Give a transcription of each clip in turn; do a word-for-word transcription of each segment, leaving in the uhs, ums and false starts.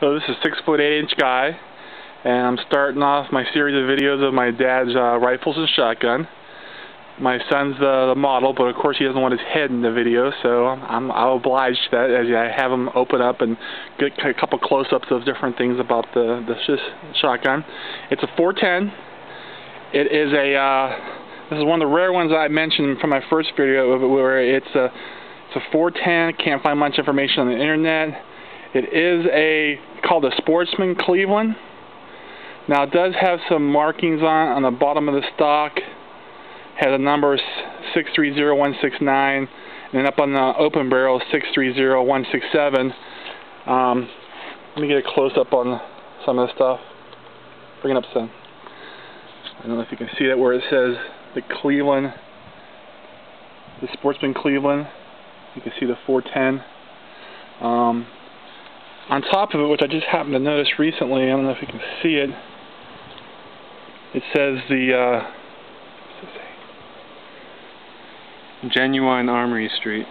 So this is six foot eight inch guy, and I'm starting off my series of videos of my dad's uh, rifles and shotgun. My son's the, the model, but of course he doesn't want his head in the video, so I'm, I'm obliged to that, as I have him open up and get a couple close-ups of different things about the, the sh shotgun. It's a four ten. It is a, uh, this is one of the rare ones I mentioned from my first video, where it's a, it's a four ten, can't find much information on the internet. It is a, called a Sportsman Cleveland. Now it does have some markings on on the bottom of the stock. Has a number six three zero one six nine, and up on the open barrel six three zero one six seven. Um, let me get a close up on some of the stuff. Bring it up some. I don't know if you can see it where it says the Cleveland, the Sportsman Cleveland. You can see the four ten. Um, on top of it, which I just happened to notice recently, I don't know if you can see it. It says the. Uh, Genuine Armory Street,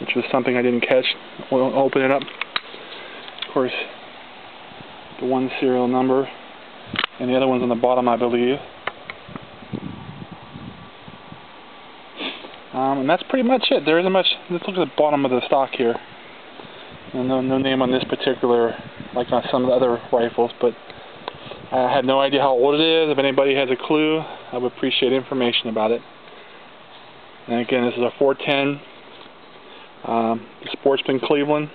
which was something I didn't catch. We'll open it up. Of course, the one serial number, and the other one's on the bottom, I believe. Um, and that's pretty much it. There isn't much. Let's look at the bottom of the stock here. No, no name on this particular, like on some of the other rifles, but I have no idea how old it is. If anybody has a clue, I would appreciate information about it. And again, this is a four ten um, Sportsman Cleveland.